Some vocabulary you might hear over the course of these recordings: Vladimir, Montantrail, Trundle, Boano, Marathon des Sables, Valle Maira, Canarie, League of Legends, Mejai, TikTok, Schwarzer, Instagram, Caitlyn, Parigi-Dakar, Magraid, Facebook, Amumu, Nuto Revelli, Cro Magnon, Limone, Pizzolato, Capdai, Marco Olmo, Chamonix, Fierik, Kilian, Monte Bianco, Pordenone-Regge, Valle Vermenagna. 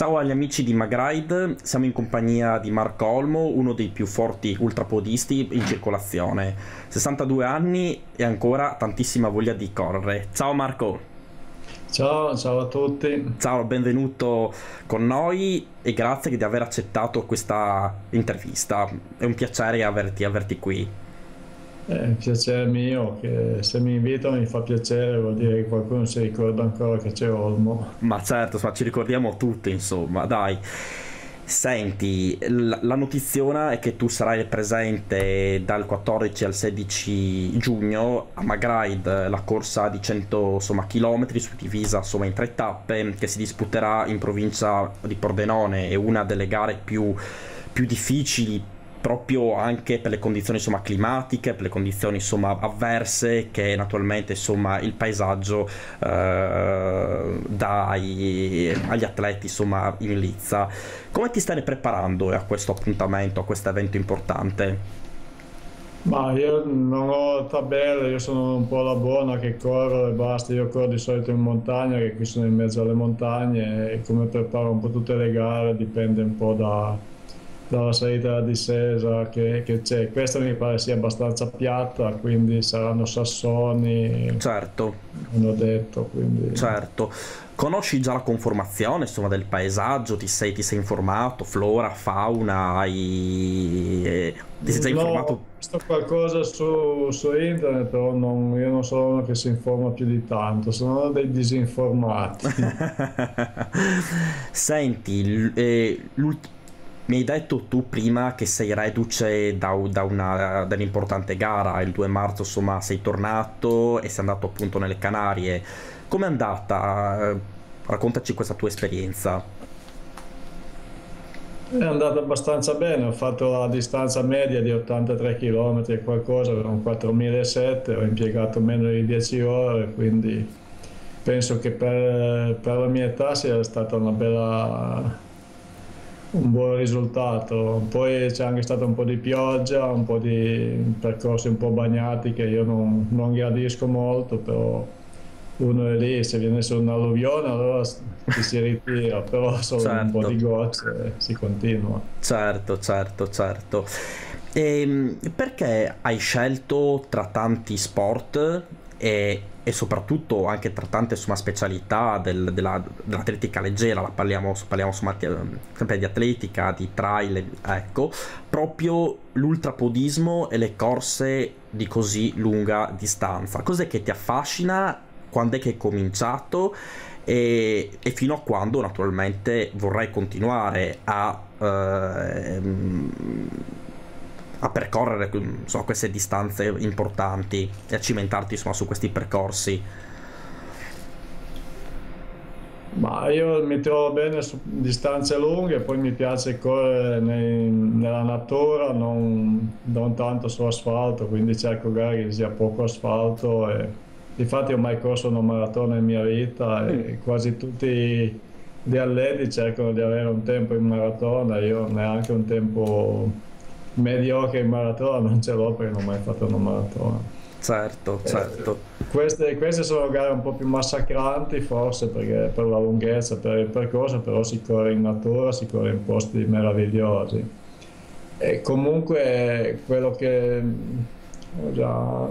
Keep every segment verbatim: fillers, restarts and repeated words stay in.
Ciao agli amici di Magraid, siamo in compagnia di Marco Olmo, uno dei più forti ultrapodisti in circolazione. sessantadue anni e ancora tantissima voglia di correre. Ciao Marco! Ciao, ciao a tutti. Ciao, benvenuto con noi e grazie di aver accettato questa intervista. È un piacere averti, averti qui. È un piacere mio, che se mi invitano mi fa piacere, vuol dire che qualcuno si ricorda ancora che c'è Olmo. Ma certo, ma ci ricordiamo tutti, insomma, dai. Senti, la notiziona è che tu sarai presente dal quattordici al sedici giugno a Magraid, la corsa di cento insomma, chilometri suddivisa insomma, in tre tappe che si disputerà in provincia di Pordenone. È una delle gare più, più difficili proprio anche per le condizioni insomma, climatiche, per le condizioni insomma, avverse che naturalmente insomma, il paesaggio eh, dà ai, agli atleti insomma, in lizza. Come ti stai preparando a questo appuntamento, a questo evento importante? Ma io non ho tabelle, io sono un po' la buona che corro e basta. Io corro di solito in montagna, che qui sono in mezzo alle montagne, e come preparo un po' tutte le gare dipende un po' da, dalla salita e dalla discesa che c'è. Questa mi pare sia abbastanza piatta, quindi saranno sassoni. Certo. Non ho detto, quindi... Certo. Conosci già la conformazione insomma, del paesaggio? Ti sei, ti sei informato? Flora, fauna? Hai... Eh, ti sei già no, informato? Ho visto qualcosa su, su internet, però non, io non sono uno che si informa più di tanto, sono dei disinformati. Senti, eh, mi hai detto tu prima che sei reduce da, da un'importante gara, il due marzo insomma, sei tornato e sei andato appunto nelle Canarie. Com'è andata? Raccontaci questa tua esperienza. È andata abbastanza bene, ho fatto la distanza media di ottantatré chilometri e qualcosa, erano quattromila e sette, ho impiegato meno di dieci ore, quindi penso che per, per la mia età sia stata una bella, un buon risultato. Poi c'è anche stata un po' di pioggia, un po' di percorsi un po' bagnati che io non, non gradisco molto, però... Uno è lì, se viene su un'alluvione allora ci si ritira, però solo certo. Un po' di gocce si continua. Certo, certo, certo. E perché hai scelto tra tanti sport e, e soprattutto anche tra tante insomma, specialità del, dell'atletica leggera, la parliamo, parliamo insomma, sempre di atletica, di trail, ecco, proprio l'ultrapodismo e le corse di così lunga distanza? Cos'è che ti affascina? Quando è che hai cominciato e, e fino a quando naturalmente vorrai continuare a, eh, a percorrere insomma, queste distanze importanti e a cimentarti insomma, su questi percorsi? Ma io mi trovo bene su distanze lunghe, poi mi piace correre nei, nella natura, non, non tanto su asfalto, quindi cerco gare che sia poco asfalto e... Infatti ho mai corso una maratona in mia vita e quasi tutti gli atleti cercano di avere un tempo in maratona, io neanche un tempo mediocre in maratona non ce l'ho perché non ho mai fatto una maratona. Certo, certo. Eh, queste, queste sono gare un po' più massacranti forse perché per la lunghezza, per il percorso, però si corre in natura, si corre in posti meravigliosi. E comunque quello che ho già...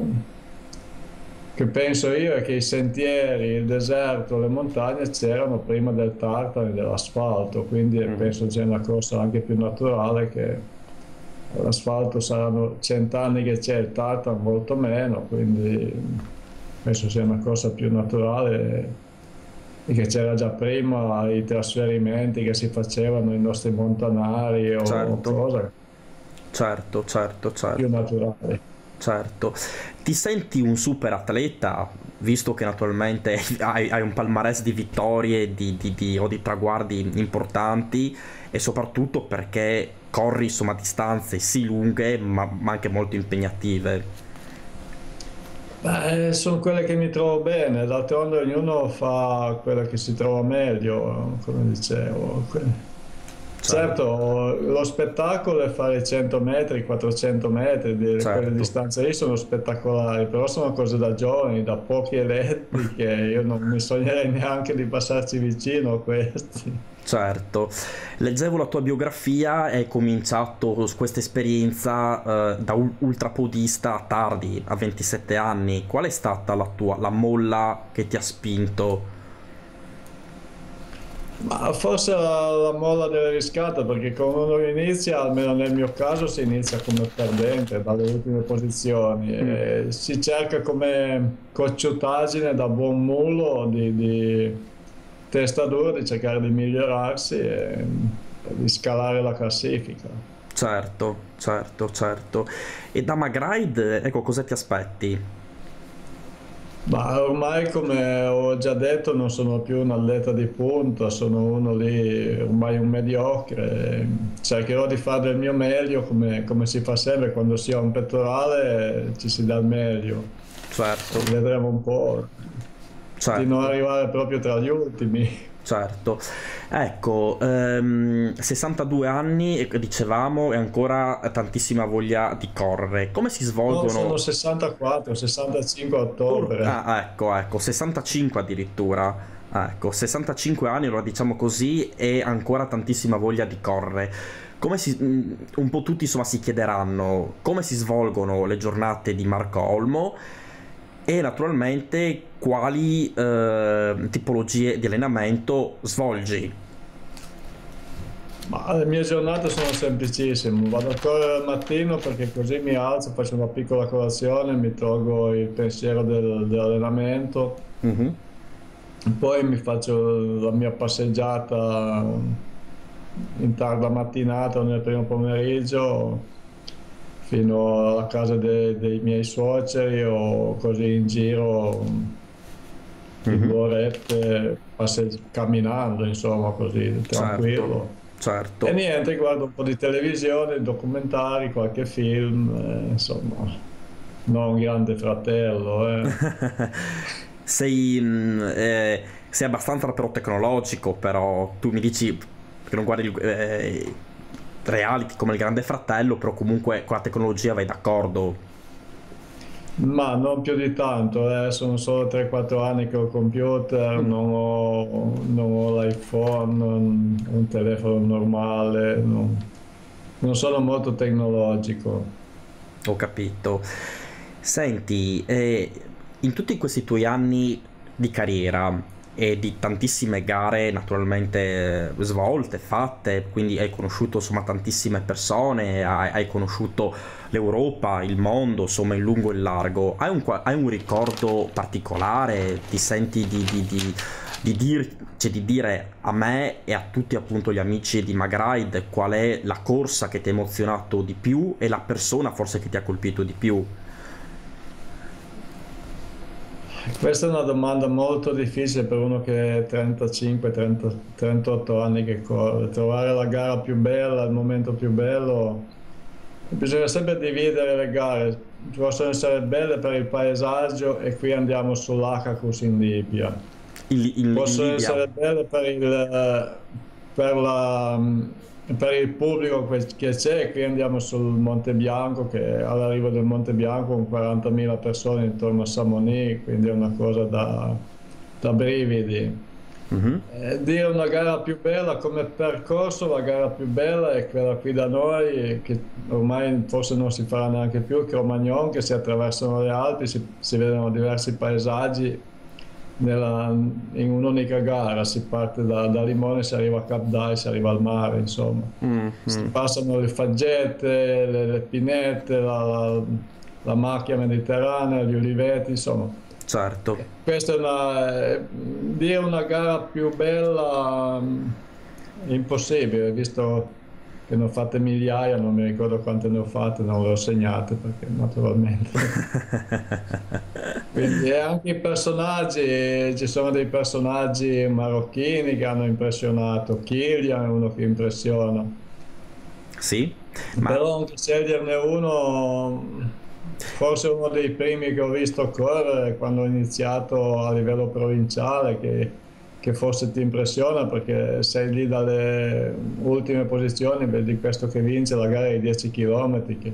che penso io è che i sentieri, il deserto, le montagne c'erano prima del tartane, dell'asfalto, quindi mm. penso c'è una corsa anche più naturale che l'asfalto saranno cent'anni che c'è, il tartane molto meno, quindi penso sia una corsa più naturale e che c'era già prima i trasferimenti che si facevano i nostri montanari o certo. Cosa. Certo, certo, certo. Più naturale. Certo, ti senti un super atleta visto che naturalmente hai, hai un palmarès di vittorie di, di, di, o di traguardi importanti e soprattutto perché corri insomma distanze sì lunghe ma, ma anche molto impegnative? Beh, sono quelle che mi trovo bene, d'altronde ognuno fa quella che si trova meglio, come dicevo. sai. Certo, lo spettacolo è fare cento metri, quattrocento metri, di, certo. Quelle distanze lì sono spettacolari, però sono cose da giovani, da pochi eletti, che io non mi sognerei neanche di passarci vicino a questi. Certo, leggevo la tua biografia e hai cominciato questa esperienza eh, da ultrapodista tardi, a ventisette anni. Qual è stata la tua, la molla che ti ha spinto? Ma forse la, la molla della riscata, perché quando uno inizia, almeno nel mio caso, si inizia come perdente dalle ultime posizioni, mm. e si cerca come cocciutaggine da buon mulo di, di testa dura, di cercare di migliorarsi e di scalare la classifica. Certo, certo, certo. E da Magraid, ecco, cosa ti aspetti? Ma ormai, come ho già detto, non sono più un atleta di punta, sono uno lì, ormai un mediocre. Cercherò di fare del mio meglio, come, come si fa sempre, quando si ha un pettorale ci si dà il meglio. Certo. Vedremo un po', certo. Di non arrivare proprio tra gli ultimi. Certo, ecco, ehm, sessantadue anni, dicevamo, e ancora tantissima voglia di correre. Come si svolgono? No, sono sessantaquattro, sessantacinque a ottobre. Ah, ecco, ecco, sessantacinque addirittura, ecco, sessantacinque anni, allora diciamo così, e ancora tantissima voglia di correre. Come si, un po' tutti insomma si chiederanno come si svolgono le giornate di Marco Olmo e naturalmente quali eh, tipologie di allenamento svolgi? Ma le mie giornate sono semplicissime, vado a correre al mattino perché così mi alzo, faccio una piccola colazione, mi tolgo il pensiero del, dell'allenamento, mm-hmm. poi mi faccio la mia passeggiata in tarda mattinata o nel primo pomeriggio, fino alla casa de, dei miei suoceri o così in giro, mm-hmm. due orette camminando, insomma, così tranquillo. Certo, certo. E niente, guardo un po' di televisione, documentari, qualche film, eh, insomma, non Grande Fratello. Eh. sei, eh, sei abbastanza però tecnologico, però tu mi dici che non guardi... Eh, reality come il Grande Fratello, però comunque con la tecnologia vai d'accordo? Ma non più di tanto, eh. Sono solo tre quattro anni che ho il computer, mm. non ho, non ho l'iPhone, un telefono normale, non, non sono molto tecnologico. Ho capito. Senti, eh, in tutti questi tuoi anni di carriera e di tantissime gare naturalmente svolte, fatte, quindi hai conosciuto insomma tantissime persone, hai, hai conosciuto l'Europa, il mondo, insomma in lungo e in largo, hai un, hai un ricordo particolare? Ti senti di, di, di, di, dir, cioè di dire a me e a tutti appunto gli amici di Magraid qual è la corsa che ti ha emozionato di più e la persona forse che ti ha colpito di più? Questa è una domanda molto difficile per uno che ha trentacinque, trentotto anni che corre. Trovare la gara più bella, il momento più bello. Bisogna sempre dividere le gare. Possono essere belle per il paesaggio, e qui andiamo sull'Acakus in Libia. Il, il, possono in Libia. essere belle per il, per la, per il pubblico che c'è, qui andiamo sul Monte Bianco, che all'arrivo del Monte Bianco con quarantamila persone intorno a Chamonix, quindi è una cosa da, da brividi. Mm-hmm. eh, dire una gara più bella come percorso, la gara più bella è quella qui da noi, che ormai forse non si farà neanche più, Cro Magnon, che si attraversano le Alpi, si, si vedono diversi paesaggi Nella, in un'unica gara. Si parte da, da Limone, si arriva a Capdai, si arriva al mare, insomma, mm-hmm. si passano le faggete, le, le pinete, la, la, la macchia mediterranea, gli uliveti, insomma. Certo. Questa è una, dire una gara più bella è impossibile, visto che ne ho fatte migliaia, non mi ricordo quante ne ho fatte, non le ho segnate perché naturalmente... Quindi anche i personaggi, ci sono dei personaggi marocchini che hanno impressionato, Kilian è uno che impressiona. Sì, ma... Però anche sceglierne uno, forse uno dei primi che ho visto correre quando ho iniziato a livello provinciale, che che forse ti impressiona, perché sei lì dalle ultime posizioni, vedi questo che vince la gara di dieci chilometri, che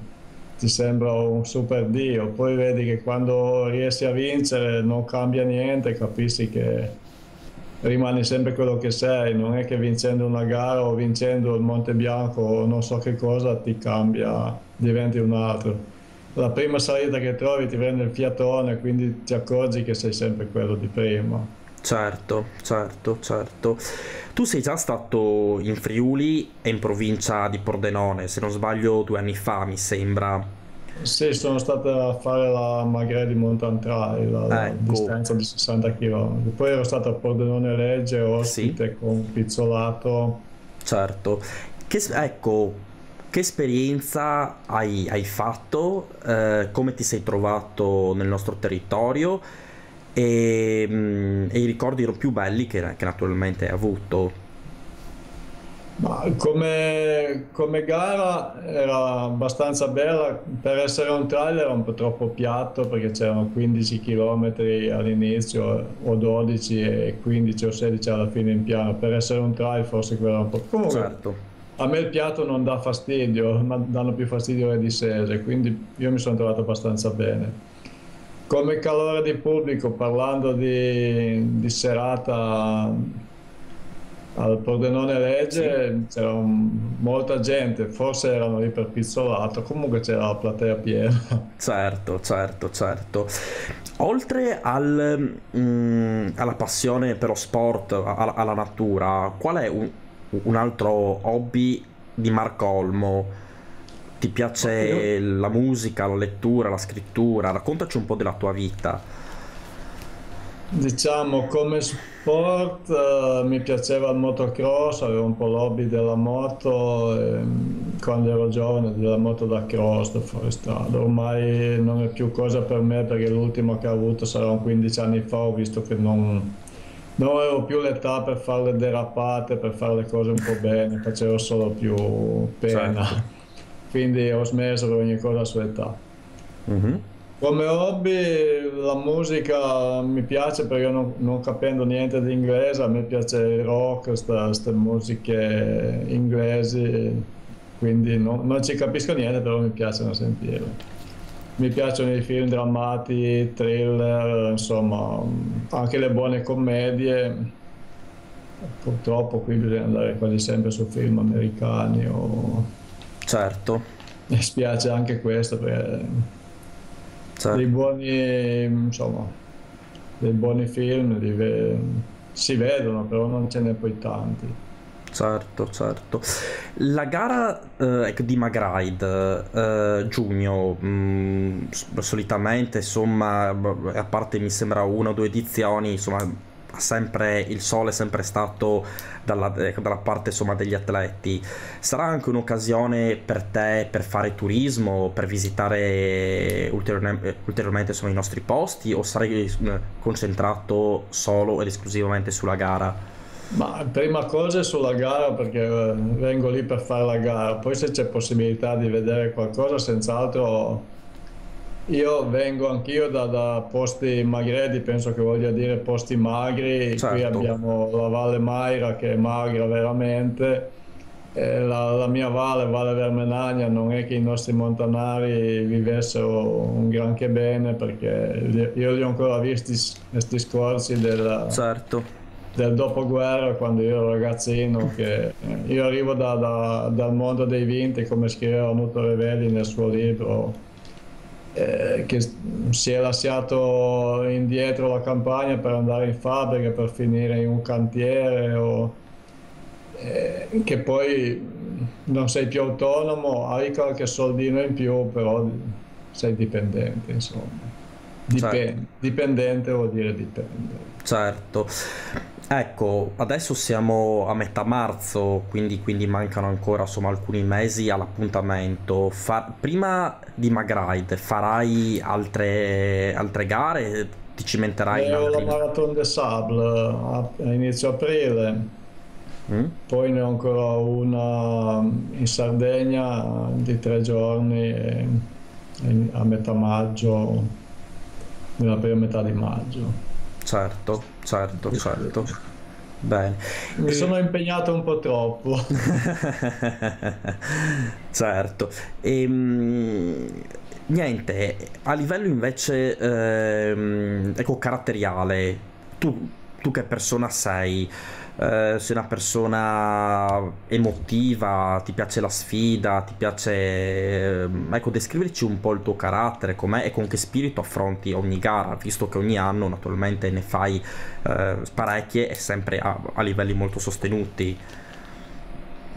ti sembra un super dio, poi vedi che quando riesci a vincere non cambia niente, capisci che rimani sempre quello che sei, non è che vincendo una gara o vincendo il Monte Bianco o non so che cosa ti cambia, diventi un altro. La prima salita che trovi ti prende il fiatone, quindi ti accorgi che sei sempre quello di prima. Certo, certo, certo. Tu sei già stato in Friuli e in provincia di Pordenone, se non sbaglio due anni fa, mi sembra. Sì, sono stato a fare la Magraid di Montantrail, la, la ecco. distanza di sessanta chilometri. Poi ero stato a Pordenone-Regge, ospite sì. con Pizzolato. Certo. Che, ecco, che esperienza hai, hai fatto? Eh, come ti sei trovato nel nostro territorio? E, mh, e i ricordi più belli che, che naturalmente hai avuto? Ma come, come gara era abbastanza bella, per essere un trail era un po' troppo piatto, perché c'erano quindici chilometri all'inizio o dodici e quindici o sedici alla fine in piano. Per essere un trail forse quello era un po' comunque. Certo. A me il piatto non dà fastidio, ma danno più fastidio le discese, quindi io mi sono trovato abbastanza bene. Come calore di pubblico, parlando di, di serata al Pordenone-Regge, sì. c'era molta gente, forse erano lì per Pizzolato, comunque c'era la platea piena. Certo, certo, certo. Oltre al, mh, alla passione per lo sport, alla, alla natura, qual è un, un altro hobby di Marco Olmo? Ti piace la musica, la lettura, la scrittura? Raccontaci un po' della tua vita. Diciamo, come sport eh, mi piaceva il motocross, avevo un po' l'hobby della moto, eh, quando ero giovane, della moto da cross, da fuoristrada. Ormai non è più cosa per me, perché l'ultima che ho avuto sarà quindici anni fa, ho visto che non... non avevo più l'età per fare le derapate, per fare le cose un po' bene, facevo solo più pena. Certo. Quindi ho smesso per ogni cosa a sua età. Mm-hmm. Come hobby la musica mi piace, perché non, non capendo niente di inglese, a me piace il rock, queste musiche inglesi, quindi no, non ci capisco niente, però mi piacciono sentire. Mi piacciono i film drammatici, thriller, insomma, anche le buone commedie. Purtroppo qui bisogna andare quasi sempre su film americani o... Certo. Mi spiace anche questo, perché certo. dei buoni, insomma, dei buoni film li ve si vedono, però non ce ne poi tanti. Certo, certo. La gara eh, di Magraid, eh, giugno, mh, solitamente, insomma, a parte mi sembra una o due edizioni, insomma... sempre il sole è sempre stato dalla, dalla parte insomma degli atleti. Sarà anche un'occasione per te per fare turismo, per visitare ulteriormente, ulteriormente insomma, i nostri posti, o sarai concentrato solo ed esclusivamente sulla gara? Ma prima cosa è sulla gara, perché vengo lì per fare la gara, poi se c'è possibilità di vedere qualcosa senz'altro. Io vengo anch'io da, da posti magredi, penso che voglia dire posti magri. Certo. Qui abbiamo la Valle Maira che è magra veramente, e la, la mia valle, Valle Vermenagna, non è che i nostri montanari vivessero un granché bene, perché io li ho ancora visti questi scorsi del, certo. del dopoguerra, quando io ero ragazzino, che io arrivo da, da, dal mondo dei vinti, come scriveva Nuto Revelli nel suo libro, che si è lasciato indietro la campagna per andare in fabbrica, per finire in un cantiere, o eh, che poi non sei più autonomo, hai qualche soldino in più, però sei dipendente, insomma. Dipende, certo. Dipendente vuol dire dipende. Certo. Ecco, adesso siamo a metà marzo, quindi, quindi mancano ancora insomma, alcuni mesi all'appuntamento. Prima di Magraid farai altre, altre gare? Ti cimenterai? Io ho la Marathon des Sables a inizio aprile, mm? poi ne ho ancora una in Sardegna di tre giorni e a metà maggio, nella prima metà di maggio. Certo, certo, certo. Bene. Mi sono impegnato un po' troppo. Certo. Ehm... Niente, a livello invece ehm, ecco, caratteriale, tu, tu che persona sei? Eh, sei una persona emotiva, ti piace la sfida, ti piace... Ehm, ecco, descriverci un po' il tuo carattere, com'è e con che spirito affronti ogni gara, visto che ogni anno naturalmente ne fai eh, parecchie e sempre a, a livelli molto sostenuti.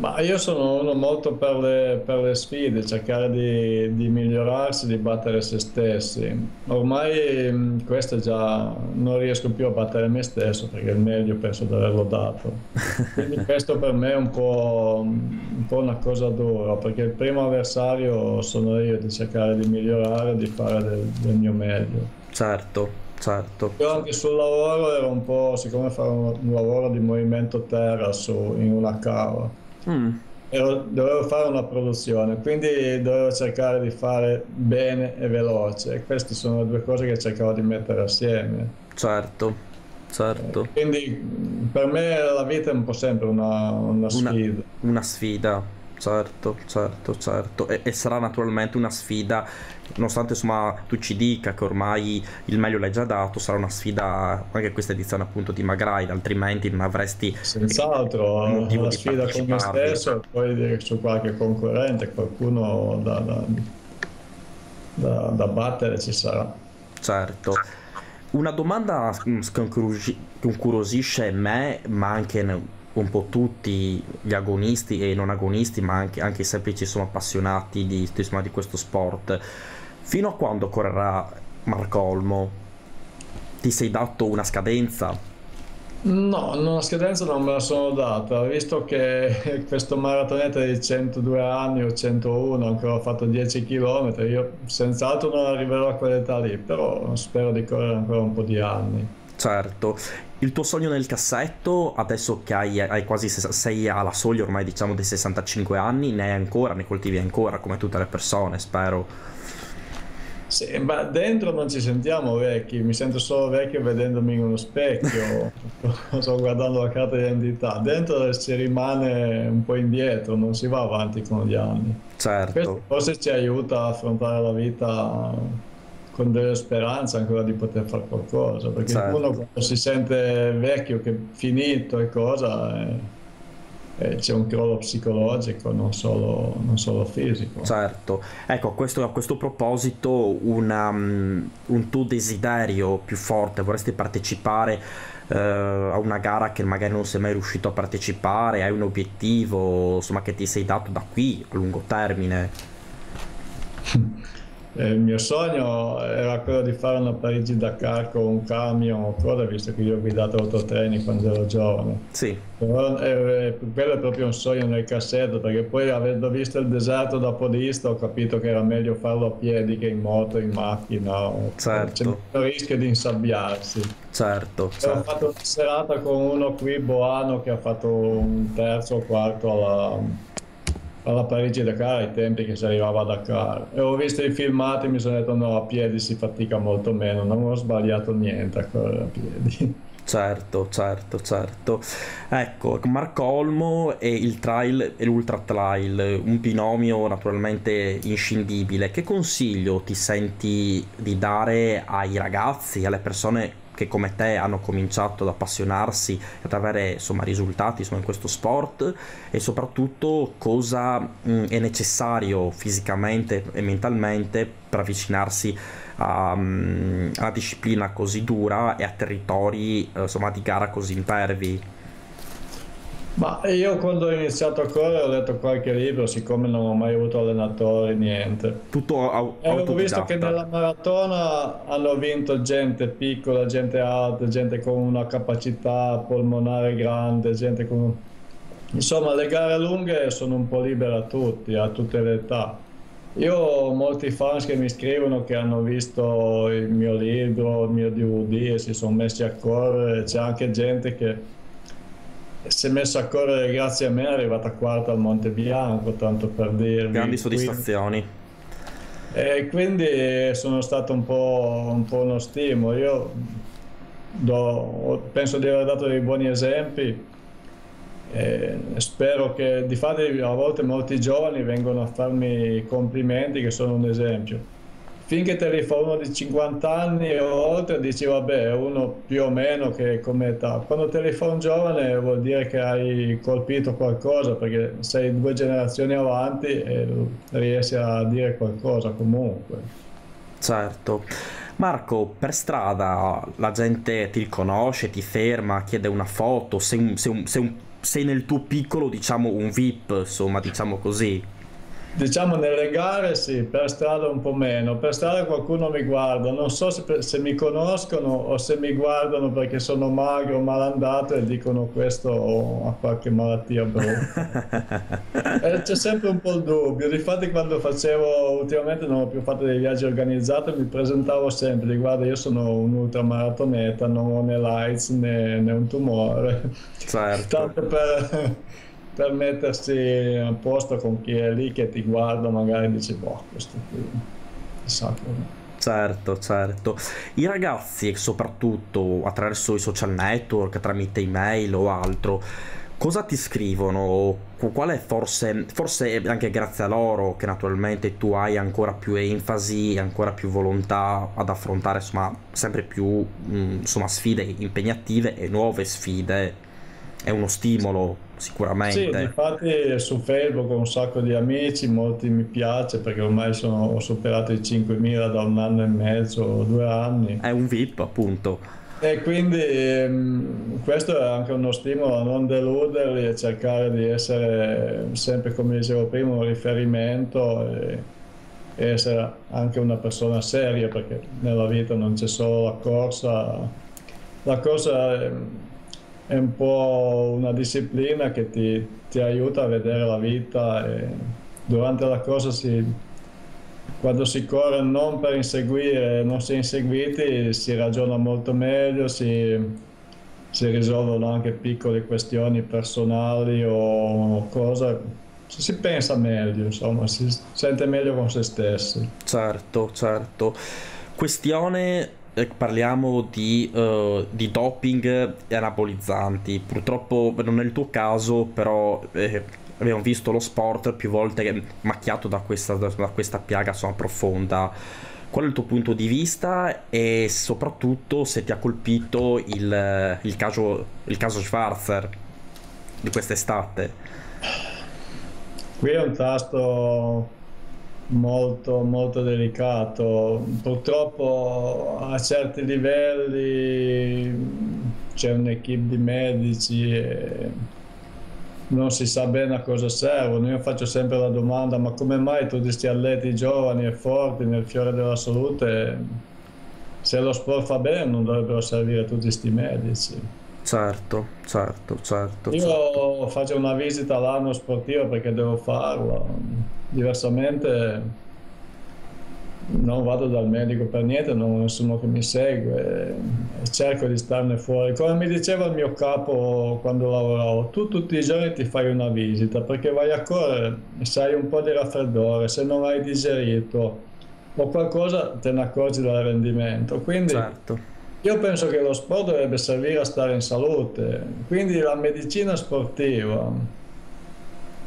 Ma io sono uno molto per le, per le sfide, cercare di, di migliorarsi, di battere se stessi. Ormai questo già non riesco più a battere me stesso perché il meglio penso di averlo dato. Quindi questo per me è un po', un po' una cosa dura, perché il primo avversario sono io, di cercare di migliorare, di fare del, del mio meglio. Certo. Certo. Io anche sul lavoro ero un po', siccome fare un, un lavoro di movimento terra su, in una cava, mm. ero, dovevo fare una produzione, quindi dovevo cercare di fare bene e veloce, e queste sono le due cose che cercavo di mettere assieme. Certo. Certo. Eh, quindi per me la vita è un po' sempre una, una sfida. Una, una sfida. Certo, certo, certo. E, e sarà naturalmente una sfida, nonostante insomma tu ci dica che ormai il meglio l'hai già dato, sarà una sfida anche questa edizione appunto di Magraid, altrimenti non avresti senz'altro una sfida con me stesso, poi su qualche concorrente, qualcuno da, da, da, da battere ci sarà. Certo. Una domanda che incuriosisce me, ma anche un po' tutti gli agonisti e non agonisti, ma anche, anche i semplici sono appassionati di, insomma, di questo sport: fino a quando correrà Marco Olmo? Ti sei dato una scadenza? No, una scadenza non me la sono data, visto che questo maratoneta di centodue anni o centouno, ancora ho fatto dieci chilometri, io senz'altro non arriverò a quell'età lì, però spero di correre ancora un po' di anni. Certo. Il tuo sogno nel cassetto, adesso che hai, hai quasi sei alla soglia ormai, diciamo, dei sessantacinque anni, ne hai ancora, ne coltivi ancora come tutte le persone, spero. Sì, ma dentro non ci sentiamo vecchi, mi sento solo vecchio vedendomi in uno specchio, sto guardando la carta di identità, dentro si rimane un po' indietro, non si va avanti con gli anni. Certo. Questo forse ci aiuta a affrontare la vita con delle speranze ancora di poter fare qualcosa, perché certo. Uno quando si sente vecchio, che finito e cosa, c'è un crollo psicologico, non solo, non solo fisico. Certo. Ecco, questo, a questo proposito, una, un tuo desiderio più forte, vorresti partecipare eh, a una gara che magari non sei mai riuscito a partecipare, hai un obiettivo insomma che ti sei dato da qui a lungo termine? Il mio sogno era quello di fare una Parigi-Dakar con un camion o cosa, visto che io ho guidato autotreni quando ero giovane. Sì. Però è, quello è proprio un sogno nel cassetto, perché poi, avendo visto il deserto da podista, ho capito che era meglio farlo a piedi che in moto, in macchina. O, certo. C'è meno rischio di insabbiarsi. Certo. Certo. Ho fatto una serata con uno qui, Boano, che ha fatto un terzo o quarto alla... alla Parigi-Dakar, ai tempi che si arrivava a Dakar, e ho visto i filmati e mi sono detto no, a piedi si fatica molto meno, non ho sbagliato niente a correre a piedi. Certo, certo, certo. Ecco, Marco Olmo e il trail e l'ultra trail, un binomio naturalmente inscindibile. Che consiglio ti senti di dare ai ragazzi, alle persone che come te hanno cominciato ad appassionarsi, ad avere insomma risultati insomma, in questo sport, e soprattutto cosa mh, è necessario fisicamente e mentalmente per avvicinarsi a una disciplina così dura e a territori insomma di gara così impervi? Ma io quando ho iniziato a correre ho letto qualche libro, siccome non ho mai avuto allenatori, niente. Tutto autodidatta. Ho visto che nella maratona hanno vinto gente piccola, gente alta, gente con una capacità polmonare grande, gente con... Insomma, le gare lunghe sono un po' libere a tutti, a tutte le età. Io ho molti fans che mi scrivono che hanno visto il mio libro, il mio D V D e si sono messi a correre, c'è anche gente che... si è messa a correre grazie a me, è arrivata quarta al Monte Bianco, tanto per dirvi. Grandi soddisfazioni. E quindi sono stato un po', un po' uno stimolo. Io do, penso di aver dato dei buoni esempi e spero che di fatto a volte molti giovani vengono a farmi complimenti che sono un esempio. Finché te li fa uno di cinquanta anni o oltre dici vabbè, uno più o meno che come età. Quando te li fa un giovane vuol dire che hai colpito qualcosa, perché sei due generazioni avanti e riesci a dire qualcosa comunque. Certo. Marco, per strada la gente ti riconosce, ti ferma, chiede una foto, sei, un, sei, un, sei, un, sei nel tuo piccolo diciamo un V I P, insomma, diciamo così. Diciamo nelle gare sì, per strada un po' meno, per strada qualcuno mi guarda, non so se, se mi conoscono o se mi guardano perché sono magro, malandato e dicono questo oh, ha qualche malattia brutta. C'è sempre un po' il dubbio, difatti quando facevo, ultimamente non ho più fatto dei viaggi organizzati, mi presentavo sempre, guarda io sono un ultramaratoneta, non ho né l'AIDS né, né un tumore. Certo. Tanto per... per mettersi a posto con chi è lì che ti guarda, magari dici boh, questo qui chissà come. Certo, certo. I ragazzi, soprattutto attraverso i social network, tramite email o altro, cosa ti scrivono? Qual è forse, forse anche grazie a loro che naturalmente tu hai ancora più enfasi e ancora più volontà ad affrontare insomma sempre più insomma, sfide impegnative e nuove sfide. È uno stimolo sicuramente. Sì, infatti su Facebook ho un sacco di amici, molti mi piace perché ormai sono, ho superato i cinquemila da un anno e mezzo o due anni. È un V I P appunto. E quindi ehm, questo è anche uno stimolo a non deluderli e cercare di essere sempre, come dicevo prima, un riferimento e, e essere anche una persona seria, perché nella vita non c'è solo la corsa. La corsa è, è un po' una disciplina che ti, ti aiuta a vedere la vita e durante la corsa si, quando si corre non per inseguire, non si è inseguiti, si ragiona molto meglio, si, si risolvono anche piccole questioni personali o cose, si pensa meglio, insomma, si sente meglio con se stessi. Certo, certo. Questione... Parliamo di, uh, di doping e anabolizzanti. Purtroppo non è il tuo caso, però eh, abbiamo visto lo sport più volte macchiato da questa, da questa piaga insomma, profonda. Qual è il tuo punto di vista e soprattutto se ti ha colpito il, il, caso, il caso Schwarzer di quest'estate? Qui è un tasto... molto molto delicato, purtroppo a certi livelli c'è un'equipe di medici e non si sa bene a cosa servono. Io faccio sempre la domanda: ma come mai tutti questi atleti giovani e forti nel fiore della salute, se lo sport fa bene non dovrebbero servire tutti questi medici? Certo, certo, certo. Io certo. faccio una visita all'anno sportiva perché devo farla. Diversamente non vado dal medico per niente, non ho nessuno che mi segue e cerco di starne fuori. Come mi diceva il mio capo quando lavoravo, tu tutti i giorni ti fai una visita perché vai a correre, se hai un po' di raffreddore, se non hai digerito o qualcosa te ne accorgi dal rendimento. Quindi certo. Io penso che lo sport dovrebbe servire a stare in salute, quindi la medicina sportiva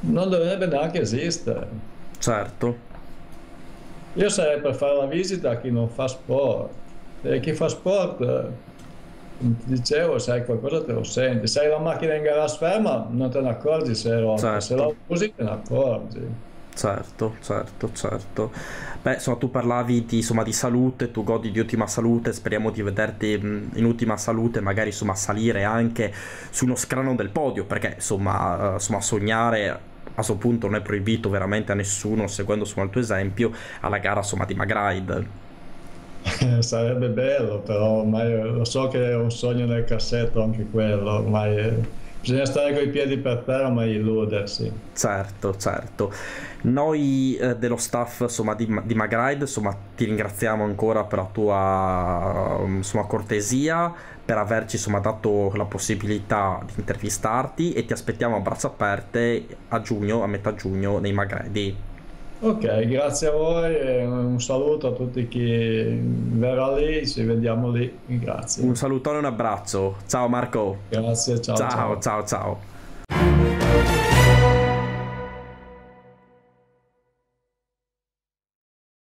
non dovrebbe neanche esistere. Certo. Io sarei per fare la visita a chi non fa sport. E chi fa sport, come ti dicevo, se hai qualcosa te lo senti. Se hai la macchina in garage ferma, non te ne accorgi se è rotta. Certo. Se la usi te ne accorgi. Certo, certo, certo. Beh, insomma, tu parlavi di, insomma, di salute, tu godi di ottima salute, speriamo di vederti in ottima salute, magari insomma salire anche su uno scranno del podio, perché insomma, insomma sognare... a suo punto non è proibito veramente a nessuno, seguendo insomma il tuo esempio, alla gara insomma di Magraid. Sarebbe bello, però ormai lo so che è un sogno nel cassetto anche quello, ormai è... bisogna stare coi piedi per terra ma illudersi. Certo, certo. Noi eh, dello staff insomma di, di Magraid insomma ti ringraziamo ancora per la tua insomma cortesia, per averci insomma dato la possibilità di intervistarti e ti aspettiamo a braccia aperte a giugno, a metà giugno nei Magraid. Ok, grazie a voi e un saluto a tutti chi verrà lì, ci vediamo lì, grazie. Un salutone e un abbraccio, ciao Marco. Grazie, ciao. Ciao, ciao, ciao. Ciao.